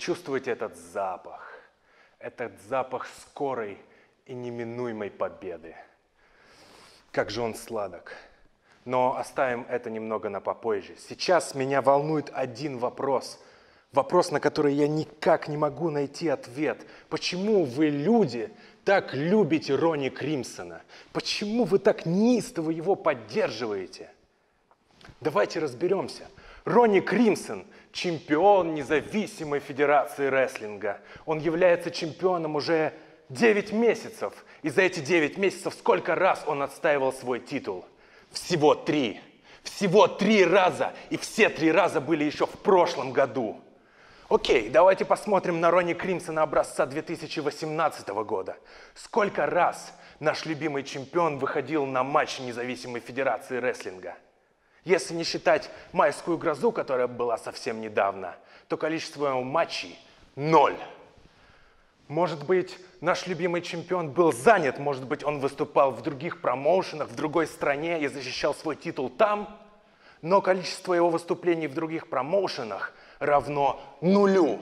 чувствуете этот запах. Этот запах скорой и неминуемой победы. Как же он сладок. Но оставим это немного на попозже. Сейчас меня волнует один вопрос. Вопрос, на который я никак не могу найти ответ. Почему вы, люди, так любите Ронни Кримсона? Почему вы так неистово его поддерживаете? Давайте разберемся. Ронни Кримсон – чемпион независимой федерации рестлинга. Он является чемпионом уже 9 месяцев. И за эти 9 месяцев сколько раз он отстаивал свой титул? Всего 3. Всего 3 раза. И все 3 раза были еще в прошлом году. Окей, давайте посмотрим на Ронни Кримсона образца 2018 года. Сколько раз наш любимый чемпион выходил на матч независимой федерации рестлинга? Если не считать майскую грозу, которая была совсем недавно, то количество его матчей – 0. Может быть, наш любимый чемпион был занят, может быть, он выступал в других промоушенах, в другой стране и защищал свой титул там, но количество его выступлений в других промоушенах равно 0.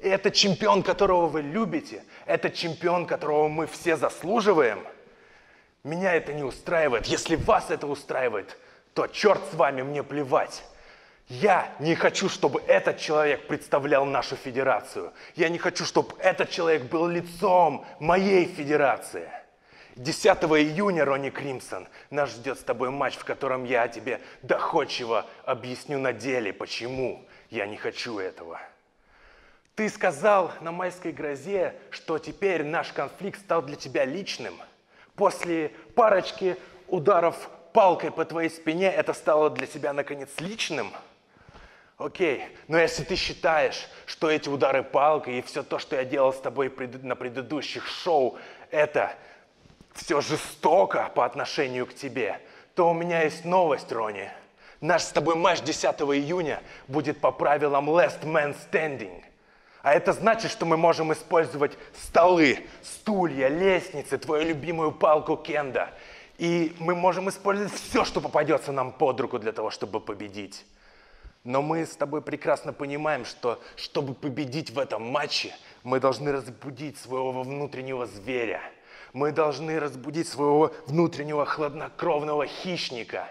И это чемпион, которого вы любите, это чемпион, которого мы все заслуживаем. Меня это не устраивает. Если вас это устраивает, то черт с вами, мне плевать. Я не хочу, чтобы этот человек представлял нашу федерацию. Я не хочу, чтобы этот человек был лицом моей федерации. 10 июня, Ронни Кримсон, нас ждет с тобой матч, в котором я тебе доходчиво объясню на деле, почему я не хочу этого. Ты сказал на майской грозе, что теперь наш конфликт стал для тебя личным. После парочки ударов палкой по твоей спине это стало для тебя, наконец, личным? Окей, но если ты считаешь, что эти удары палкой и все то, что я делал с тобой на предыдущих шоу, это все жестоко по отношению к тебе, то у меня есть новость, Ронни. Наш с тобой матч 10 июня будет по правилам Last Man Standing. А это значит, что мы можем использовать столы, стулья, лестницы, твою любимую палку Кенда. И мы можем использовать все, что попадется нам под руку для того, чтобы победить. Но мы с тобой прекрасно понимаем, что, чтобы победить в этом матче, мы должны разбудить своего внутреннего зверя. Мы должны разбудить своего внутреннего хладнокровного хищника.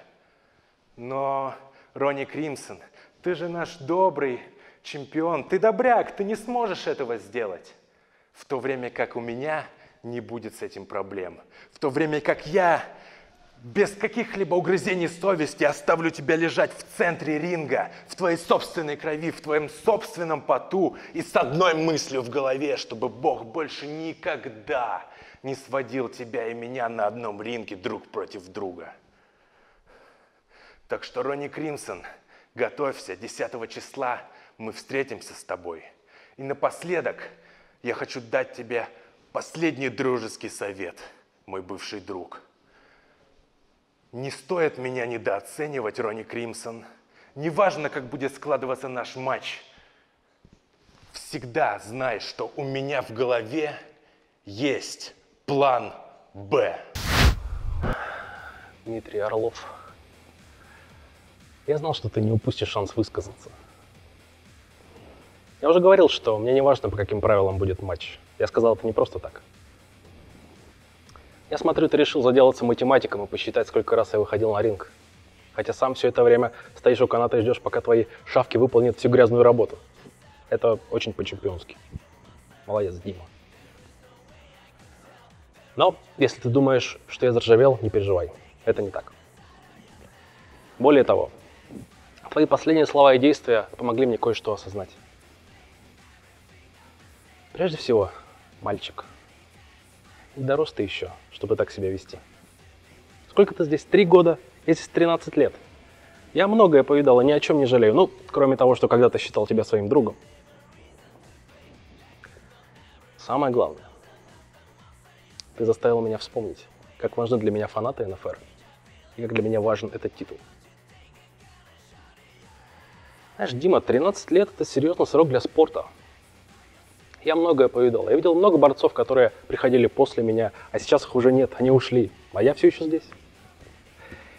Но, Ронни Кримсон, ты же наш добрый чемпион. Ты добряк, ты не сможешь этого сделать. В то время как у меня не будет с этим проблем. В то время как я без каких-либо угрызений совести оставлю тебя лежать в центре ринга, в твоей собственной крови, в твоем собственном поту и с одной мыслью в голове, чтобы Бог больше никогда не сводил тебя и меня на одном ринге друг против друга. Так что, Ронни Кримсон, готовься, 10 числа мы встретимся с тобой. И напоследок я хочу дать тебе последний дружеский совет, мой бывший друг. Не стоит меня недооценивать, Ронни Кримсон. Неважно, как будет складываться наш матч. Всегда знай, что у меня в голове есть план Б. Дмитрий Орлов, я знал, что ты не упустишь шанс высказаться. Я уже говорил, что мне не важно, по каким правилам будет матч. Я сказал это не просто так. Я смотрю, ты решил заделаться математиком и посчитать, сколько раз я выходил на ринг. Хотя сам все это время стоишь у каната и ждешь, пока твои шавки выполнят всю грязную работу. Это очень по-чемпионски. Молодец, Дима. Но если ты думаешь, что я заржавел, не переживай. Это не так. Более того, твои последние слова и действия помогли мне кое-что осознать. Прежде всего, мальчик, не дорос ты еще, чтобы так себя вести. Сколько ты здесь? 3 года? Я здесь 13 лет. Я многое повидал, ни о чем не жалею. Ну, кроме того, что когда-то считал тебя своим другом. Самое главное, ты заставил меня вспомнить, как важны для меня фанаты НФР и как для меня важен этот титул. Знаешь, Дима, 13 лет – это серьезный срок для спорта. Я многое повидал. Я видел много борцов, которые приходили после меня, а сейчас их уже нет, они ушли, а я все еще здесь.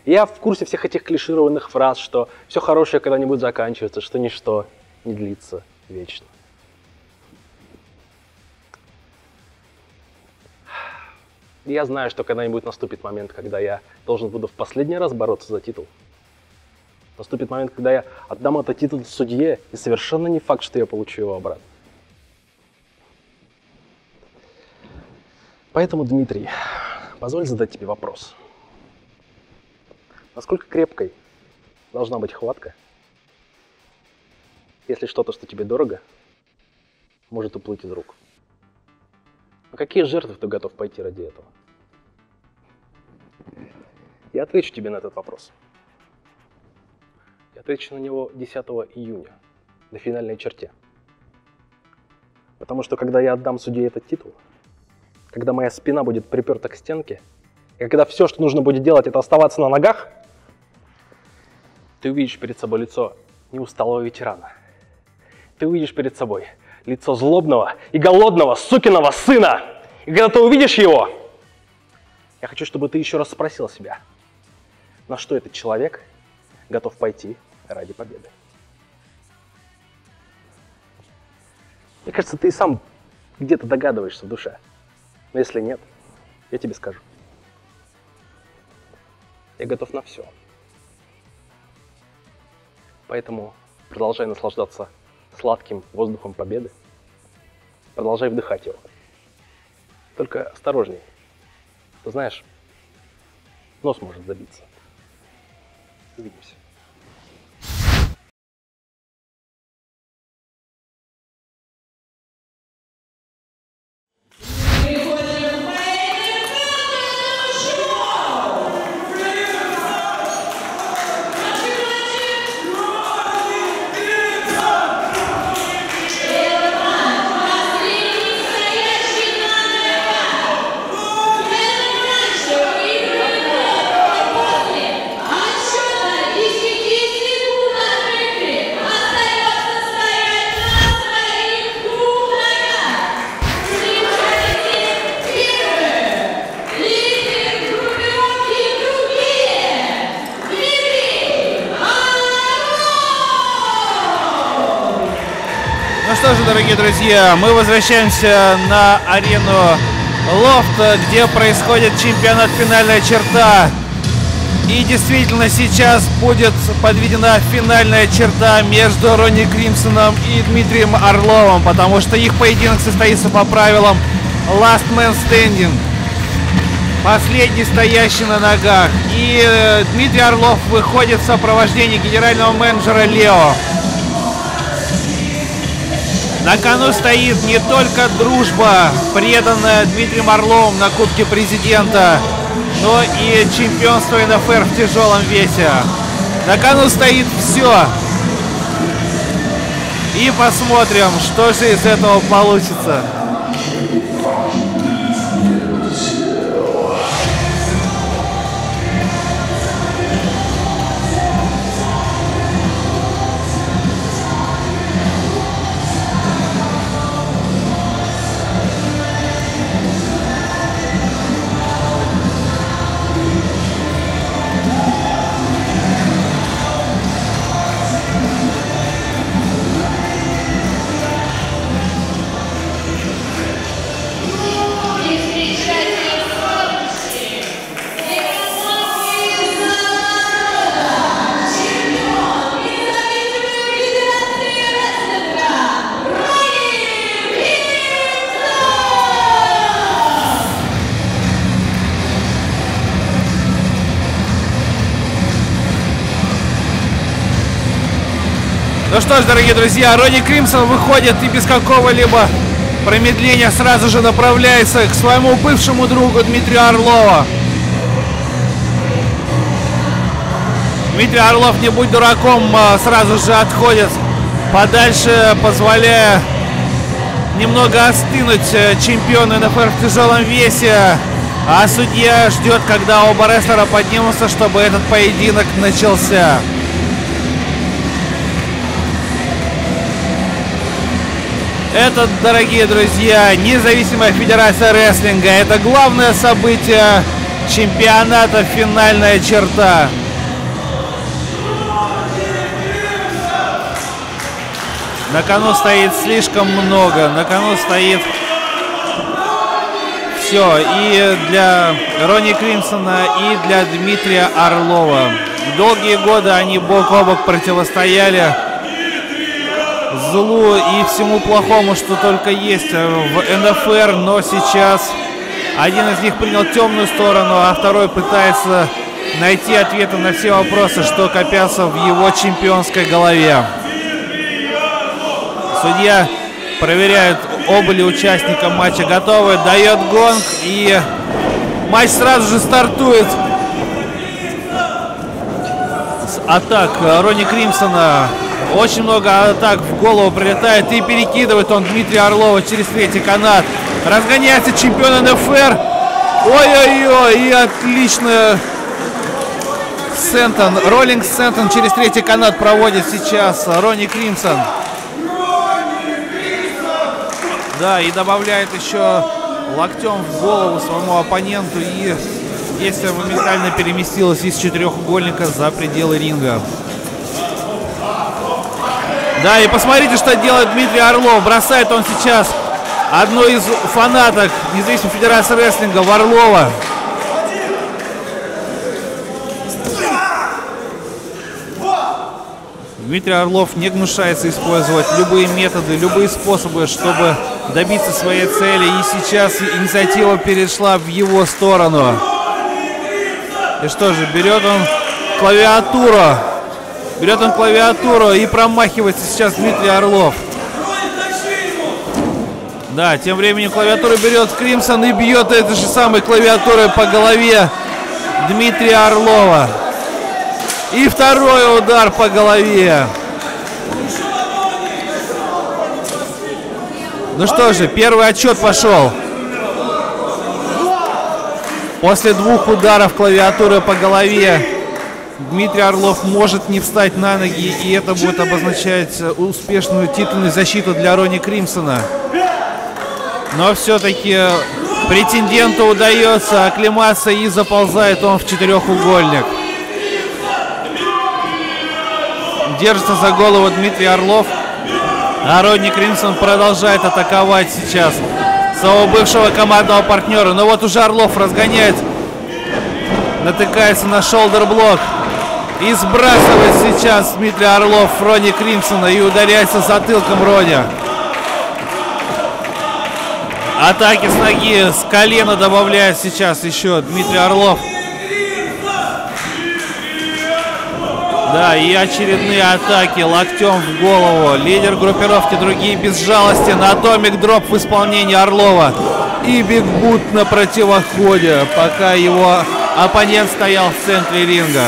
Я в курсе всех этих клишированных фраз, что все хорошее когда-нибудь заканчивается, что ничто не длится вечно. И я знаю, что когда-нибудь наступит момент, когда я должен буду в последний раз бороться за титул. Наступит момент, когда я отдам этот титул судье, и совершенно не факт, что я получу его обратно. Поэтому, Дмитрий, позволь задать тебе вопрос. Насколько крепкой должна быть хватка, если что-то, что тебе дорого, может уплыть из рук? А какие жертвы ты готов пойти ради этого? Я отвечу тебе на этот вопрос. Я отвечу на него 10 июня, на финальной черте. Потому что, когда я отдам судье этот титул, когда моя спина будет приперта к стенке, и когда все, что нужно будет делать, это оставаться на ногах, ты увидишь перед собой лицо неусталого ветерана. Ты увидишь перед собой лицо злобного и голодного сукиного сына. И когда ты увидишь его, я хочу, чтобы ты еще раз спросил себя, на что этот человек готов пойти ради победы. Мне кажется, ты и сам где-то догадываешься в душе. Но если нет, я тебе скажу. Я готов на все. Поэтому продолжай наслаждаться сладким воздухом победы. Продолжай вдыхать его. Только осторожней. Ты знаешь, нос может забиться. Увидимся. Дорогие друзья, мы возвращаемся на арену Лофта, где происходит чемпионат «Финальная черта». И действительно, сейчас будет подведена финальная черта между Ронни Кримсоном и Дмитрием Орловым, потому что их поединок состоится по правилам Last Man Standing. Последний стоящий на ногах. И Дмитрий Орлов выходит в сопровождении генерального менеджера Лео. На кону стоит не только дружба, преданная Дмитрием Орловым на Кубке Президента, но и чемпионство НФР в тяжелом весе. На кону стоит все. И посмотрим, что же из этого получится. Ну что ж, дорогие друзья, Ронни Кримсон выходит и без какого-либо промедления сразу же направляется к своему бывшему другу Дмитрию Орлову. Дмитрий Орлов, не будь дураком, сразу же отходит подальше, позволяя немного остынуть чемпиону НФР в тяжелом весе. А судья ждет, когда оба рестлера поднимутся, чтобы этот поединок начался. Это, дорогие друзья, независимая федерация рестлинга. Это главное событие чемпионата «Финальная черта». На кону стоит слишком много. На кону стоит все и для Ронни Кримсона, и для Дмитрия Орлова. Долгие годы они бок о бок противостояли злу и всему плохому, что только есть в НФР, но сейчас один из них принял темную сторону, а второй пытается найти ответы на все вопросы, что копятся в его чемпионской голове. Судья проверяет, оба ли участника матча готовы, дает гонг, и матч сразу же стартует с атак Ронни Кримсона. Очень много атак в голову прилетает, и перекидывает он Дмитрия Орлова через третий канат. Разгоняется чемпион НФР. Ой-ой-ой, и отлично. Сентон, роллинг Сентон через третий канат проводит сейчас Ронни Кримсон. Да, и добавляет еще локтем в голову своему оппоненту. И действие моментально переместилось из четырехугольника за пределы ринга. Да, и посмотрите, что делает Дмитрий Орлов. Бросает он сейчас одну из фанаток независимой федерации рестлинга в Орлова. Дмитрий Орлов не гнушается использовать любые методы, любые способы, чтобы добиться своей цели. И сейчас инициатива перешла в его сторону. И что же, берет он клавиатуру и промахивается сейчас Дмитрий Орлов. Да, тем временем клавиатуру берет Кримсон и бьет этой же самой клавиатурой по голове Дмитрия Орлова. И второй удар по голове. Ну что же, первый отчет пошел. После двух ударов клавиатуры по голове Дмитрий Орлов может не встать на ноги, и это будет обозначать успешную титульную защиту для Ронни Кримсона. Но все-таки претенденту удается оклематься, и заползает он в четырехугольник. Держится за голову Дмитрий Орлов, а Ронни Кримсон продолжает атаковать сейчас своего бывшего командного партнера. Но вот уже Орлов разгоняет, натыкается на шолдер-блок и сбрасывает сейчас Дмитрий Орлов Ронни Кримсона и ударяется затылком Ронни. Атаки с ноги, с колена добавляет сейчас еще Дмитрий Орлов. Да, и очередные атаки локтем в голову. Лидер группировки «Другие без жалости» на атомик-дроп в исполнении Орлова. И бигбут на противоходе, пока его оппонент стоял в центре ринга.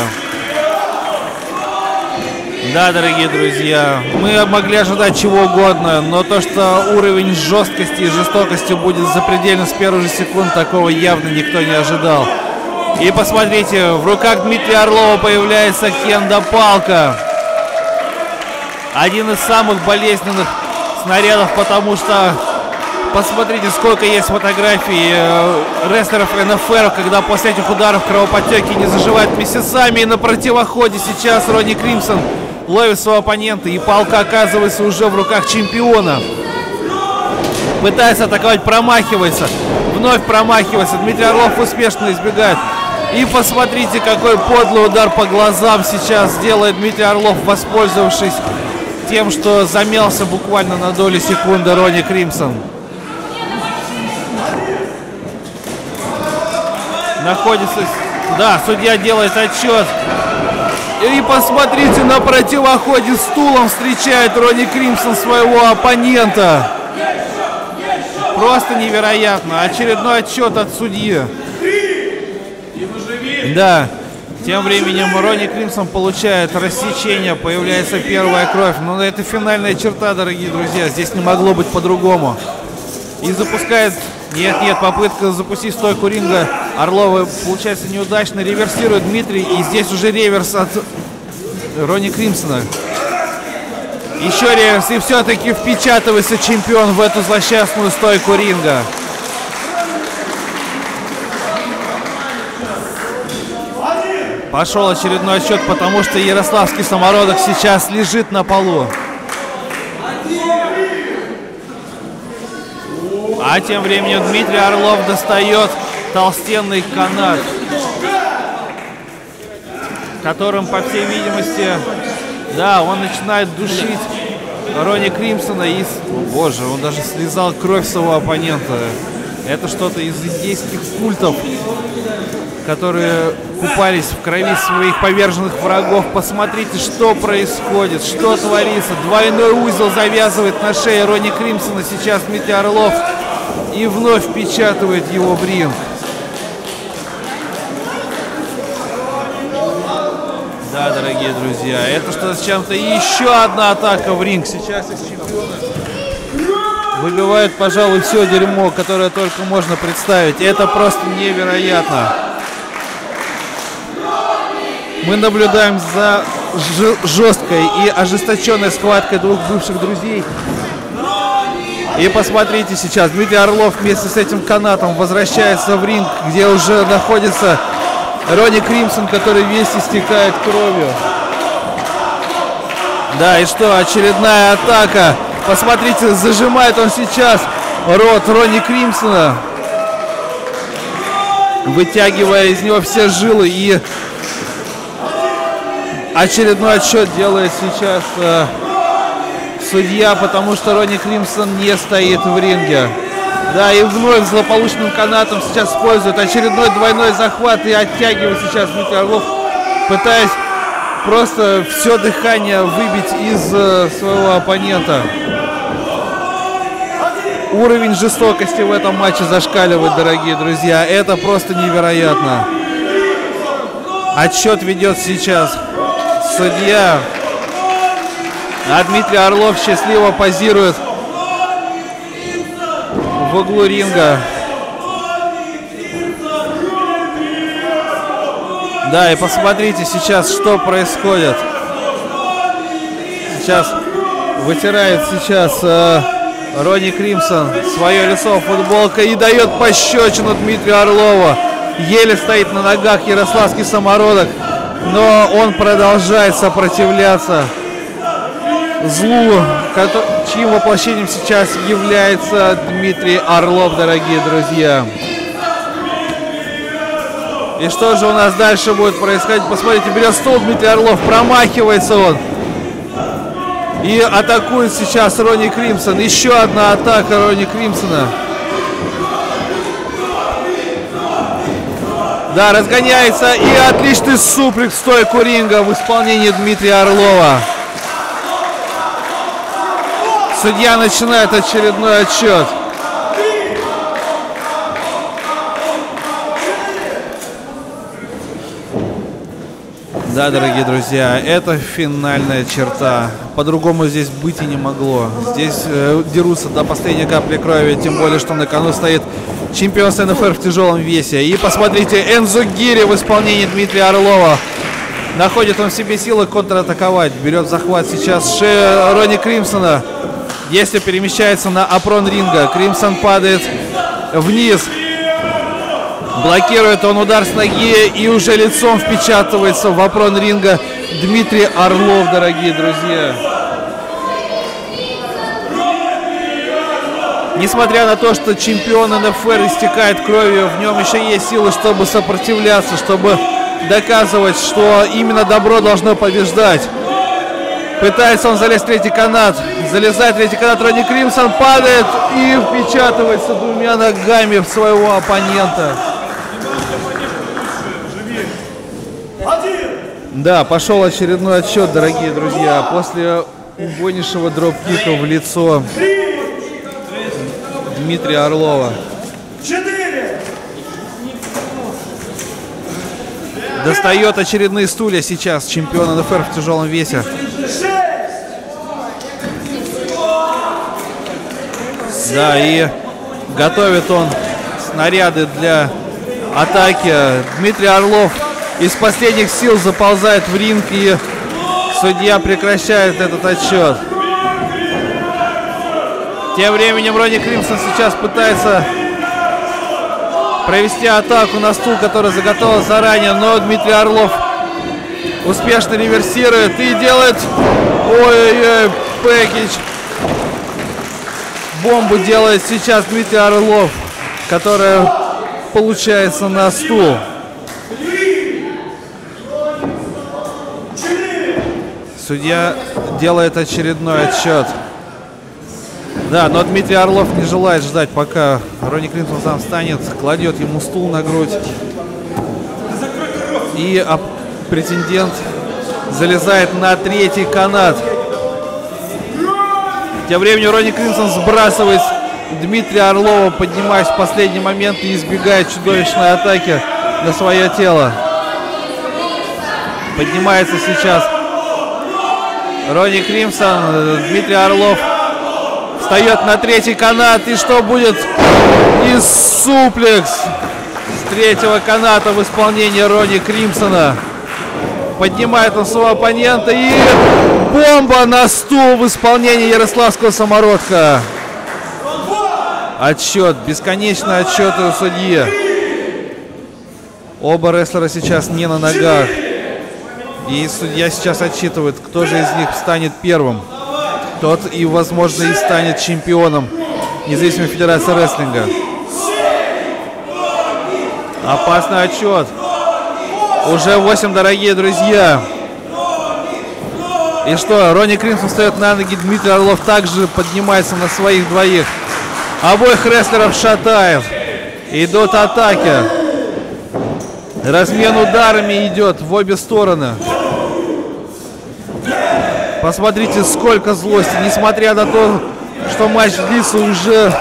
Да, дорогие друзья, мы могли ожидать чего угодно, но то, что уровень жесткости и жестокости будет запредельно с первых же секунд, такого явно никто не ожидал. И посмотрите, в руках Дмитрия Орлова появляется Кенда палка. Один из самых болезненных снарядов, потому что посмотрите, сколько есть фотографий рестлеров НФР, когда после этих ударов кровоподтеки не заживают месяцами. И на противоходе сейчас Ронни Кримсон ловит своего оппонента, и палка оказывается уже в руках чемпиона. Пытается атаковать, промахивается. Вновь промахивается. Дмитрий Орлов успешно избегает. И посмотрите, какой подлый удар по глазам сейчас сделает Дмитрий Орлов, воспользовавшись тем, что замялся буквально на долю секунды Ронни Кримсон. Находится... Да, судья делает отчет. И посмотрите, на противоходе стулом встречает Ронни Кримсон своего оппонента. Просто невероятно. Очередной отчет от судьи. Да. Тем временем Ронни Кримсон получает рассечение. Появляется первая кровь. Но это финальная черта, дорогие друзья. Здесь не могло быть по-другому. И запускает... Нет, попытка запустить стойку ринга Орлова получается неудачно. Реверсирует Дмитрий. И здесь уже реверс от Ронни Кримсона. Еще реверс, и все-таки впечатывается чемпион в эту злосчастную стойку ринга. Пошел очередной отсчет, потому что ярославский самородок сейчас лежит на полу. А тем временем Дмитрий Орлов достает толстенный канат, которым, по всей видимости, да, он начинает душить Ронни Кримсона. И, о боже, он даже слезал кровь своего оппонента. Это что-то из индейских культов, которые купались в крови своих поверженных врагов. Посмотрите, что происходит, что творится. Двойной узел завязывает на шее Ронни Кримсона сейчас Дмитрий Орлов и вновь впечатывает его в ринг. Да, дорогие друзья, это что с чем-то, еще одна атака в ринг. Сейчас из чемпиона выбивают, пожалуй, все дерьмо, которое только можно представить. Это просто невероятно. Мы наблюдаем за жесткой и ожесточенной схваткой двух бывших друзей. И посмотрите сейчас, Дмитрий Орлов вместе с этим канатом возвращается в ринг, где уже находится Ронни Кримсон, который весь истекает кровью. Да, и что, очередная атака. Посмотрите, зажимает он сейчас рот Ронни Кримсона, вытягивая из него все жилы. И очередной отсчет делает сейчас судья, потому что Ронни Кримсон не стоит в ринге. Да, и вновь злополучным канатом сейчас используют очередной двойной захват и оттягивает сейчас Дмитрий Орлов, пытаясь просто все дыхание выбить из своего оппонента. Уровень жестокости в этом матче зашкаливает, дорогие друзья. Это просто невероятно. Отсчет ведет сейчас судья, а Дмитрий Орлов счастливо позирует в углу ринга. Да, и посмотрите сейчас, что происходит. Сейчас вытирает сейчас Ронни Кримсон свое лицо футболкой и дает пощечину Дмитрию Орлову. Еле стоит на ногах ярославский самородок, но он продолжает сопротивляться злу, чьим воплощением сейчас является Дмитрий Орлов, дорогие друзья. И что же у нас дальше будет происходить? Посмотрите, берет стол Дмитрий Орлов, промахивается он. И атакует сейчас Ронни Кримсон. Еще одна атака Ронни Кримсона. Да, разгоняется, и отличный суплекс в стойку ринга в исполнении Дмитрия Орлова. Судья начинает очередной отсчет. Да, дорогие друзья, это финальная черта. По-другому здесь быть и не могло. Здесь дерутся до последней капли крови, тем более, что на кону стоит чемпионство НФР в тяжелом весе. И посмотрите, Энзо Гири в исполнении Дмитрия Орлова. Находит он в себе силы контратаковать. Берет захват сейчас шею Ронни Кримсона. Если перемещается на опрон ринга, Кримсон падает вниз. Блокирует он удар с ноги и уже лицом впечатывается в опрон ринга Дмитрий Орлов, дорогие друзья. Несмотря на то, что чемпион НФР истекает кровью, в нем еще есть силы, чтобы сопротивляться, чтобы доказывать, что именно добро должно побеждать. Пытается он залезть в третий канат. Залезает в третий канат Ронни Кримсон, падает и впечатывается двумя ногами в своего оппонента. Да, пошел очередной отсчет, дорогие друзья. После убойнейшего дропкика в лицо Дмитрия Орлова. Достает очередные стулья сейчас чемпион НФР в тяжелом весе. Да, и готовит он снаряды для атаки. Дмитрий Орлов из последних сил заползает в ринг, и судья прекращает этот отсчет. Тем временем Ронни Кримсон сейчас пытается провести атаку на стул, который заготовил заранее, но Дмитрий Орлов успешно реверсирует и делает... Ой-ой-ой, пэкидж. бомбу делает сейчас Дмитрий Орлов, которая получается на стул. Судья делает очередной отсчет. Да, но Дмитрий Орлов не желает ждать, пока Ронни Кримсон сам встанет, кладет ему стул на грудь. И претендент залезает на третий канат. Тем временем Ронни Кримсон сбрасывает Дмитрия Орлова, поднимаясь в последний момент и избегает чудовищной атаки на свое тело. Поднимается сейчас Ронни Кримсон. Дмитрий Орлов встает на третий канат. И что будет? И суплекс с третьего каната в исполнении Ронни Кримсона. Поднимает он своего оппонента, и бомба на стул в исполнении ярославского самородка. Отсчет, бесконечный отсчет у судьи. Оба рестлера сейчас не на ногах. И судья сейчас отсчитывает, кто же из них станет первым. Тот и, возможно, и станет чемпионом независимой федерации рестлинга. Опасный отсчет. Уже 8, дорогие друзья. И что, Ронни Кримсон встает на ноги, Дмитрий Орлов также поднимается на своих двоих. Обоих рестлеров шатает. Идут атаки. Размен ударами идет в обе стороны. Посмотрите, сколько злости. Несмотря на то, что матч длится уже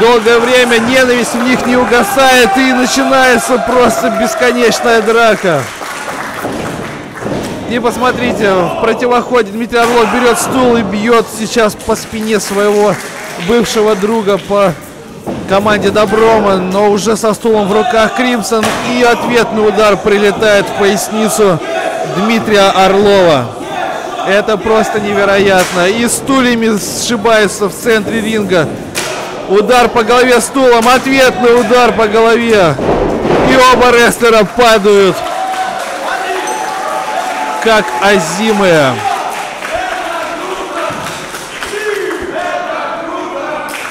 долгое время, ненависть у них не угасает. И начинается просто бесконечная драка. И посмотрите, в противоходе Дмитрий Орлов берет стул и бьет сейчас по спине своего бывшего друга по команде Доброма, но уже со стулом в руках Кримсон, и ответный удар прилетает в поясницу Дмитрия Орлова. Это просто невероятно. И стульями сшибается в центре ринга. Удар по голове стулом, ответный удар по голове. И оба рестлера падают, как озимые.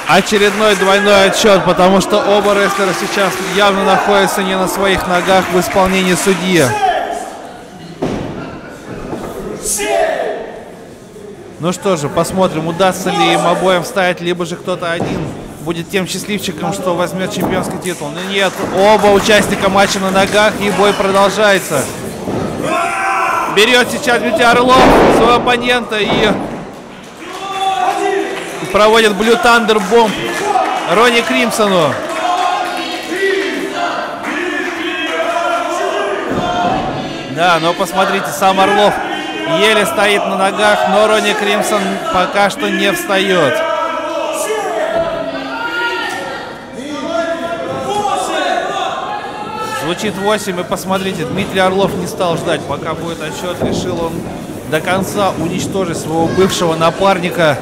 Очередной двойной отсчет, потому что оба рестлера сейчас явно находятся не на своих ногах в исполнении судьи. Ну что же, посмотрим, удастся ли им обоим встать, либо же кто-то один будет тем счастливчиком, что возьмет чемпионский титул. Но нет, оба участника матча на ногах, и бой продолжается. Берет сейчас Дмитрий Орлов своего оппонента и проводит Blue Thunder Bomb Ронни Кримсону. Да, но посмотрите, сам Орлов еле стоит на ногах, но Ронни Кримсон пока что не встает. Звучит 8, и посмотрите, Дмитрий Орлов не стал ждать, пока будет отсчет. Решил он до конца уничтожить своего бывшего напарника.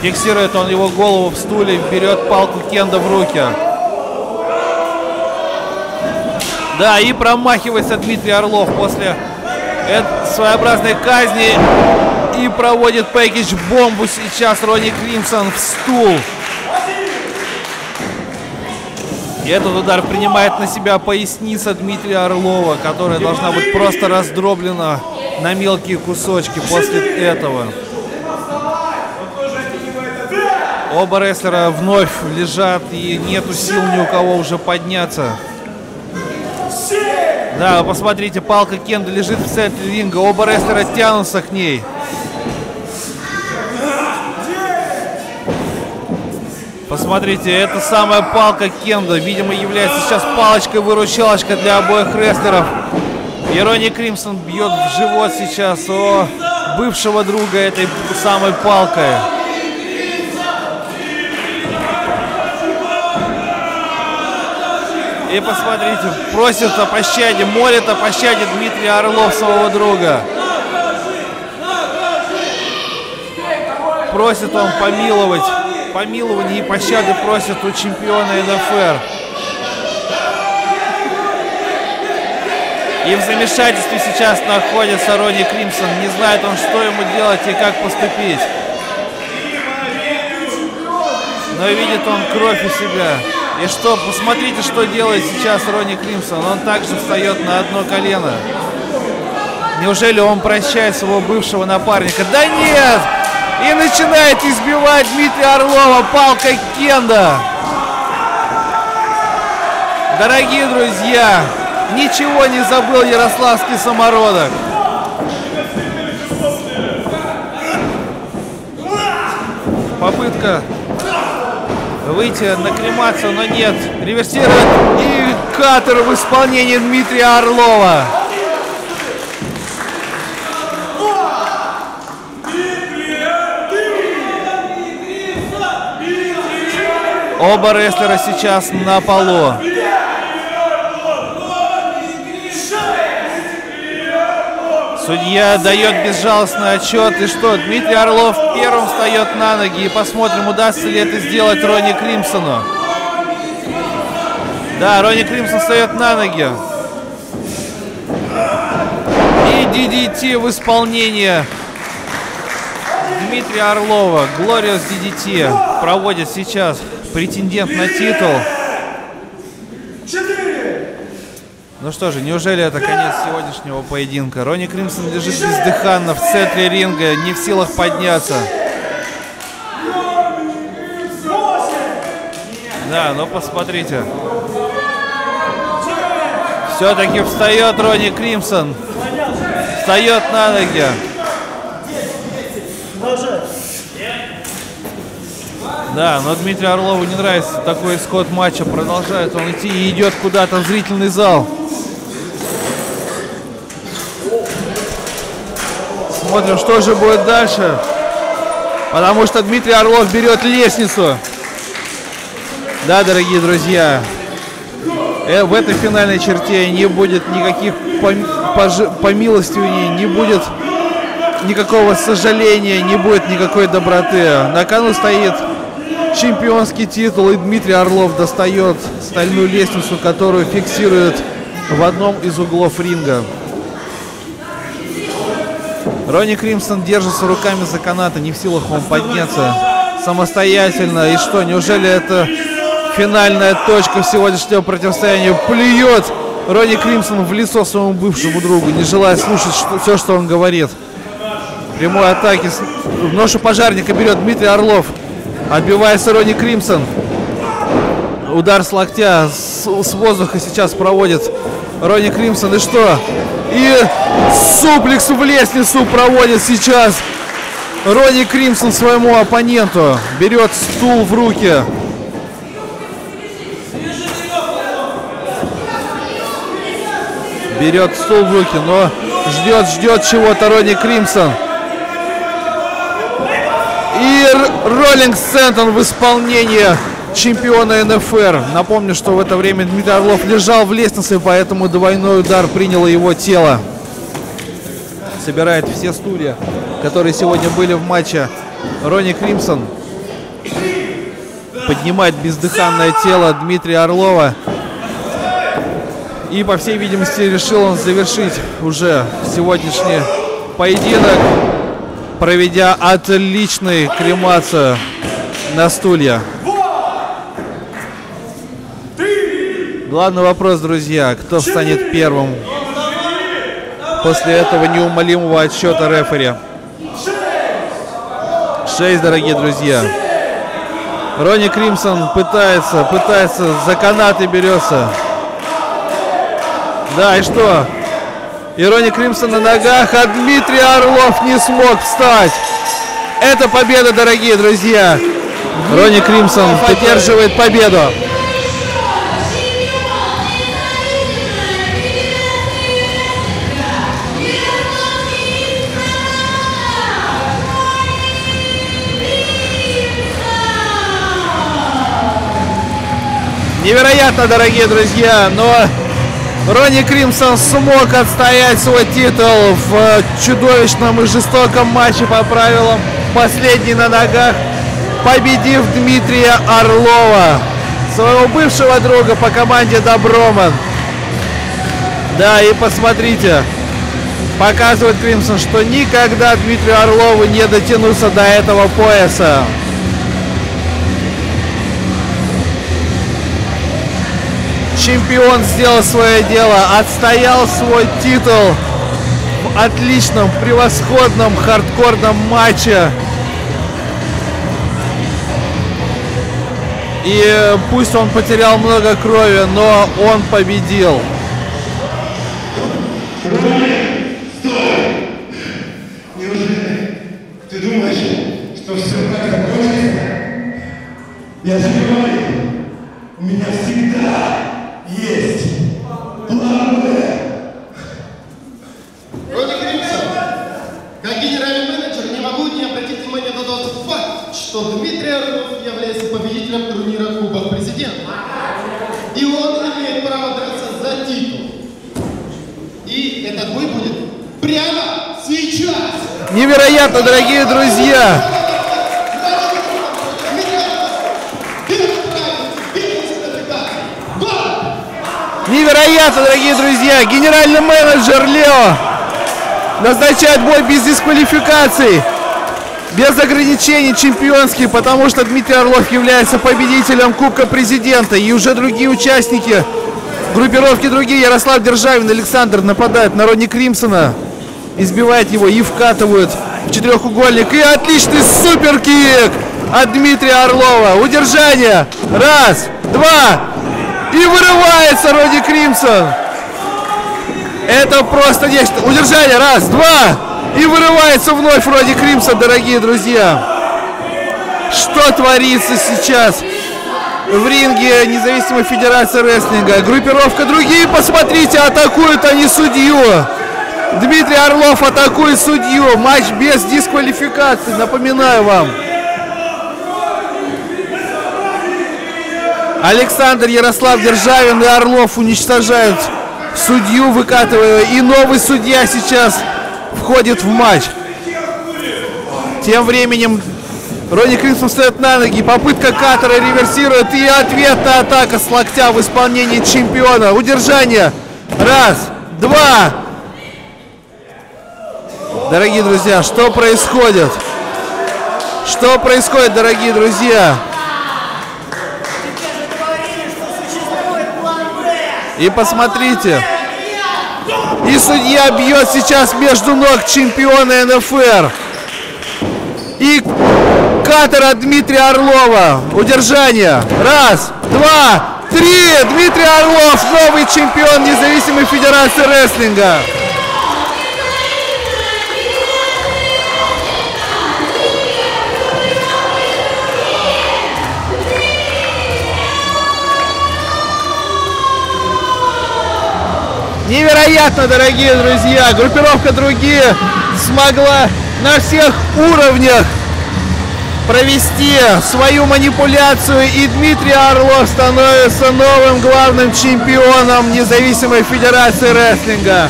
Фиксирует он его голову в стуле, берет палку Кенда в руки. Да, и промахивается Дмитрий Орлов после этой своеобразной казни. И проводит пэкидж-бомбу сейчас Ронни Кримсон в стул. И этот удар принимает на себя поясница Дмитрия Орлова, которая должна быть просто раздроблена на мелкие кусочки после этого. Оба рестлера вновь лежат, и нету сил ни у кого уже подняться. Да, посмотрите, палка Кенда лежит в центре ринга. Оба рестлера тянутся к ней. Посмотрите, эта самая палка Кенда, видимо, является сейчас палочкой-выручалочкой для обоих рестлеров. И Ронни Кримсон бьет в живот сейчас у бывшего друга этой самой палкой. И посмотрите, просит о пощаде, молит о пощаде Дмитрий Орлов своего друга. Просит он помиловать, помилование и пощады просит у чемпиона НФР. И в замешательстве сейчас находится Ронни Кримсон. Не знает он, что ему делать и как поступить. но видит он кровь у себя. И что, посмотрите, что делает сейчас Ронни Кримсон. Он также встает на одно колено. Неужели он прощает своего бывшего напарника? Да нет! И начинает избивать Дмитрия Орлова палкой Кенда. Дорогие друзья, ничего не забыл ярославский самородок. Попытка выйти на кремацию, но нет. Реверсирует и катер в исполнении Дмитрия Орлова. Оба рестлера сейчас на полу. Судья дает безжалостный отчет. И что, Дмитрий Орлов первым встает на ноги. И посмотрим, удастся ли это сделать Ронни Кримсону. Да, Ронни Кримсон встает на ноги. И DDT в исполнении Дмитрия Орлова. Glorious DDT проводит сейчас претендент на титул. Ну что же, неужели это конец сегодняшнего поединка? Ронни Кримсон лежит бездыханно в центре ринга, не в силах подняться. Да, ну посмотрите. Все-таки встает Ронни Кримсон. Встает на ноги. Да, но Дмитрию Орлову не нравится такой исход матча. Продолжает он идти и идет куда-то в зрительный зал. Смотрим, что же будет дальше. Потому что Дмитрий Орлов берет лестницу. Да, дорогие друзья, в этой финальной черте не будет никаких помилостиваний, не будет никакого сожаления, не будет никакой доброты. На кону стоит чемпионский титул, и Дмитрий Орлов достает стальную лестницу, которую фиксирует в одном из углов ринга. Ронни Кримсон держится руками за канаты, не в силах он подняться самостоятельно. И что, неужели это финальная точка сегодняшнего противостояния? Плюет Ронни Кримсон в лицо своему бывшему другу, не желая слушать все, что он говорит. В прямой атаке ношу пожарника берет Дмитрий Орлов. Отбивается Ронни Кримсон. Удар с локтя с воздуха сейчас проводит Ронни Кримсон. И что? И суплекс в лестницу проводит сейчас Ронни Кримсон своему оппоненту. Берет стул в руки. Берет стул в руки, но ждет чего-то Ронни Кримсон. Роллинг Сентон в исполнении чемпиона НФР. Напомню, что в это время Дмитрий Орлов лежал в лестнице, поэтому двойной удар приняло его тело. Собирает все стулья, которые сегодня были в матче. Ронни Кримсон поднимает бездыханное тело Дмитрия Орлова. И, по всей видимости, решил он завершить уже сегодняшний поединок, проведя отличную кремацию на стулья. Главный вопрос, друзья, кто станет первым после этого неумолимого отсчета рефери? 6, дорогие друзья. Ронни Кримсон пытается, за канаты берется. Да, и что? И Ронни Кримсон на ногах, а Дмитрий Орлов не смог встать. Это победа, дорогие друзья. Ронни Кримсон поддерживает победу. Невероятно, дорогие друзья, но Ронни Кримсон смог отстоять свой титул в чудовищном и жестоком матче по правилам. Последний на ногах, победив Дмитрия Орлова, своего бывшего друга по команде Доброман. Да, и посмотрите, показывает Кримсон, что никогда Дмитрию Орлову не дотянуться до этого пояса. Чемпион сделал свое дело, отстоял свой титул в отличном, превосходном, хардкорном матче. И пусть он потерял много крови, но он победил. Ронни, стой! Неужели ты думаешь, что все так закончится? Я же говорю, у меня всегда есть план Б. Ронни Кримсон, как генеральный менеджер, не могу не обратить внимание на тот факт, что Дмитрий Орлов является победителем турнира Кубок Президента. И он имеет право драться за титул. И этот бой будет прямо сейчас. Невероятно, дорогие друзья! Невероятно, дорогие друзья! Генеральный менеджер Лео назначает бой без дисквалификаций, без ограничений чемпионский, потому что Дмитрий Орлов является победителем Кубка Президента. И уже другие участники группировки другие, Ярослав Державин, Александр, нападают на Ронни Кримсона, избивает его и вкатывают в четырехугольник. И отличный суперкик от Дмитрия Орлова. Удержание. Раз, два. И вырывается Ронни Кримсон. Это просто нечто. Удержание. Раз, два. И вырывается вновь Ронни Кримсон, дорогие друзья. Что творится сейчас в ринге независимой федерации рестлинга? Группировка другие, посмотрите, атакуют они судью. Дмитрий Орлов атакует судью. Матч без дисквалификации, напоминаю вам. Александр, Ярослав Державин и Орлов уничтожают судью, выкатывая. И новый судья сейчас входит в матч. Тем временем Ронни Кримсон встает на ноги, попытка каттера реверсирует, и ответная атака с локтя в исполнении чемпиона. Удержание. Раз, два. Дорогие друзья, что происходит? Что происходит, дорогие друзья? И посмотрите. И судья бьет сейчас между ног чемпиона НФР. И каттер от Дмитрия Орлова. Удержание. Раз, два, три. Дмитрий Орлов, новый чемпион независимой федерации рестлинга. Невероятно, дорогие друзья. Группировка другие смогла на всех уровнях провести свою манипуляцию, и Дмитрий Орлов становится новым главным чемпионом независимой федерации рестлинга.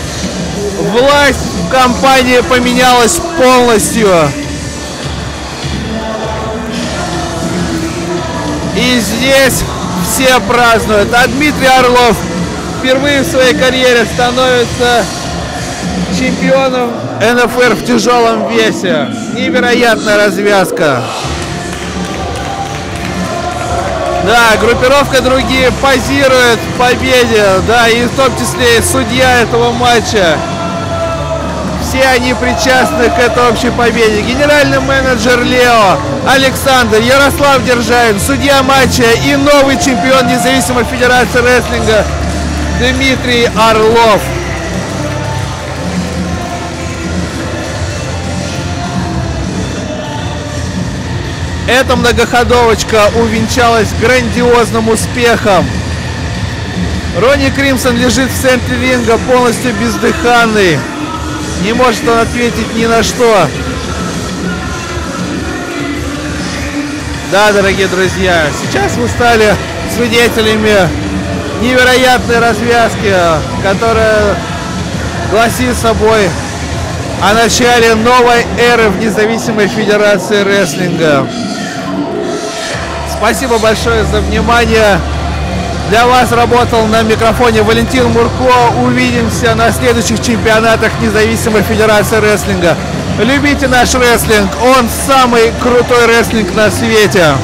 Власть в компании поменялась полностью. И здесь все празднуют. А Дмитрий Орлов впервые в своей карьере становится чемпионом НФР в тяжелом весе. Невероятная развязка. Да, группировка другие позирует в победе. Да, и в том числе и судья этого матча. Все они причастны к этой общей победе. Генеральный менеджер Лео, Александр, Ярослав Державин, судья матча и новый чемпион независимой федерации рестлинга Дмитрий Орлов. Эта многоходовочка увенчалась грандиозным успехом. Ронни Кримсон лежит в центре ринга, полностью бездыханный. Не может он ответить ни на что. Да, дорогие друзья, сейчас вы стали свидетелями невероятной развязки, которая гласит собой о начале новой эры в независимой федерации рестлинга. Спасибо большое за внимание. Для вас работал на микрофоне Валентин Мурко. Увидимся на следующих чемпионатах независимой федерации рестлинга. Любите наш рестлинг. Он самый крутой рестлинг на свете.